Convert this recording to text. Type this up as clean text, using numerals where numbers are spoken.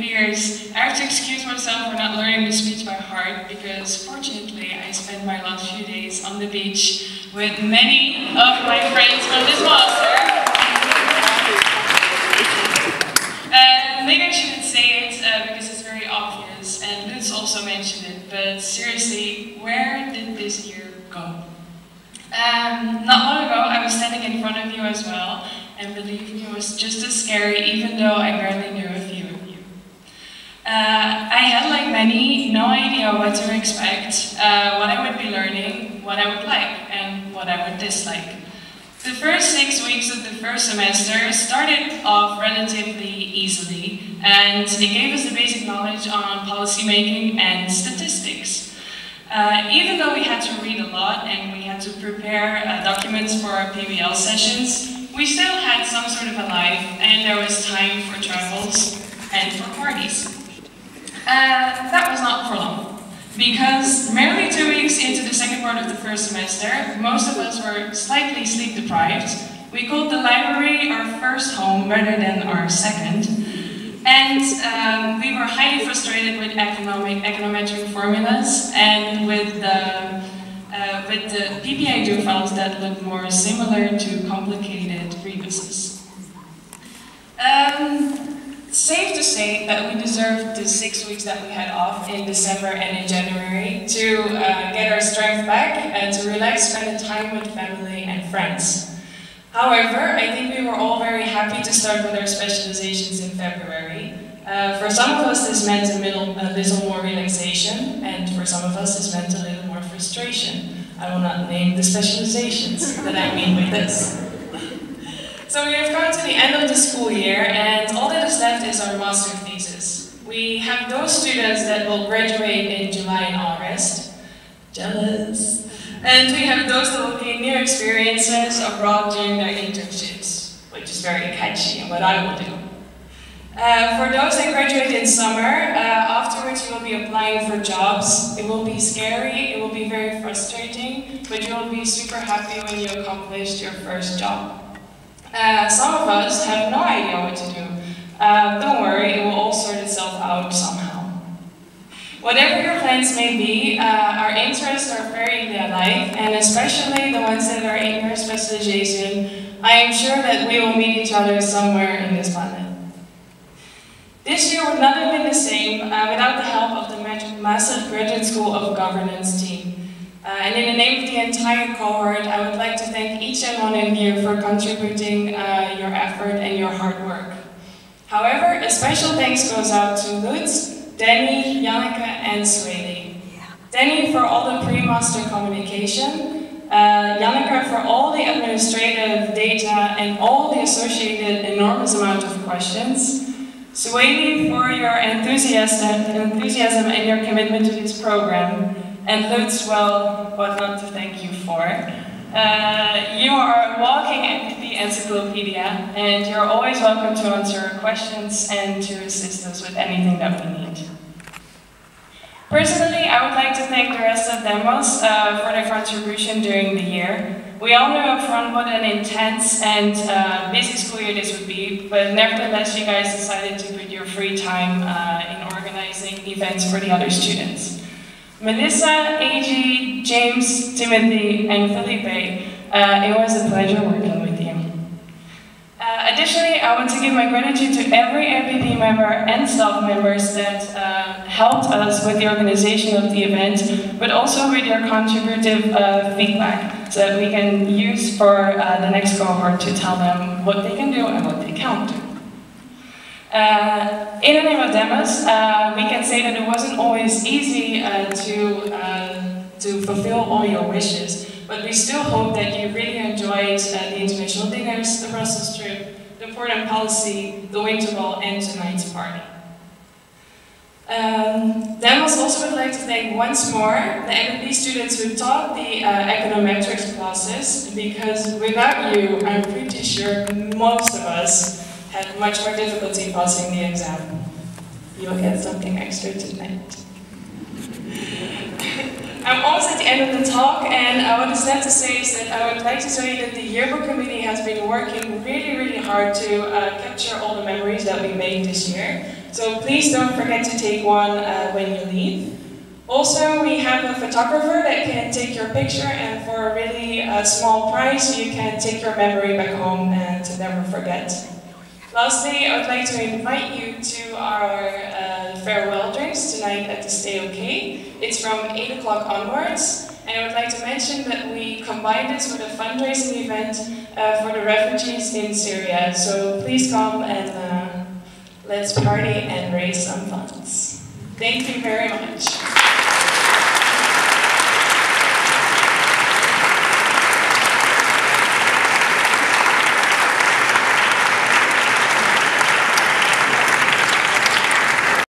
peers. I have to excuse myself for not learning the speech by heart because fortunately I spent my last few days on the beach with many of my friends from this master. Maybe I shouldn't say it because it's very obvious and Lutz also mentioned it, but seriously, where did this year go? Not long ago, I was standing in front of you as well, and believe me, it was just as scary, even though I barely knew a few of you. I had, like many, no idea what to expect, what I would be learning, what I would like, and what I would dislike. The first 6 weeks of the first semester started off relatively easily, and it gave us the basic knowledge on policymaking and statistics. Even though we had to read a lot and we had to prepare documents for our PBL sessions, we still had some sort of a life and there was time for travels and for parties. That was not for long, because merely 2 weeks into the second part of the first semester, most of us were slightly sleep deprived. We called the library our first home rather than our second. And we were highly frustrated with econometric formulas and with the PPI do files that look more similar to complicated revises. Safe to say that we deserved the 6 weeks that we had off in December and in January to get our strength back and to relax, spend time with family and friends. However, I think we were all very happy to start with our specializations in February. For some of us this meant a little more relaxation, and for some of us this meant a little more frustration. I will not name the specializations that I mean with this. So we have come to the end of the school year, and all that is left is our master thesis. We have those students that will graduate in July and August. Jealous. And we have those that will gain new experiences abroad during their internships, which is very catchy and what I will do. For those that graduate in summer, afterwards you will be applying for jobs. It will be scary, it will be very frustrating, but you will be super happy when you accomplished your first job. Some of us have no idea what to do. Don't worry, it will all sort itself out somehow. Whatever your plans may be, our interests are very alike, and especially the ones that are in your specialization, I am sure that we will meet each other somewhere in this planet. This year would not have been the same without the help of the massive Graduate School of Governance team. And in the name of the entire cohort, I would like to thank each and one of you for contributing your effort and your hard work. However, a special thanks goes out to Lutz, Danny, Janneke, and Sueli. Danny for all the pre-master communication, Janneke for all the administrative data and all the associated enormous amount of questions, Sueli for your enthusiasm and your commitment to this program, and Lutz, well, what not to thank you for. You are a walking MPP encyclopedia, and you're always welcome to answer questions and to assist us with anything that we need. Personally, I would like to thank the rest of DEMOS for their contribution during the year. We all knew up front what an intense and busy school year this would be, but nevertheless you guys decided to put your free time in organizing events for the other students. Melissa, AG, James, Timothy, and Felipe, it was a pleasure working with you. Additionally, I want to give my gratitude to every MPP member and staff members that helped us with the organization of the event, but also with your contributive feedback, so that we can use for the next cohort to tell them what they can do and what they can't do. In the name of DEMOS, we can say that it wasn't always easy to fulfill all your wishes, but we still hope that you really enjoyed the international dinners, the Brussels trip, the port and policy, the winter ball, and tonight's party. DEMOS also would like to thank once more the MPP students who taught the econometrics classes, because without you, I'm pretty sure most of us had much more difficulty passing the exam. You'll get something extra tonight. I'm almost at the end of the talk, and what is left to say is that I would like to tell you that the yearbook committee has been working really, really hard to capture all the memories that we made this year. So please don't forget to take one when you leave. Also, we have a photographer that can take your picture, and for a really small price, you can take your memory back home and never forget. Lastly, I would like to invite you to our farewell drinks tonight at the Stay Okay. It's from 8 o'clock onwards, and I would like to mention that we combined this with a fundraising event for the refugees in Syria. So please come and let's party and raise some funds. Thank you very much.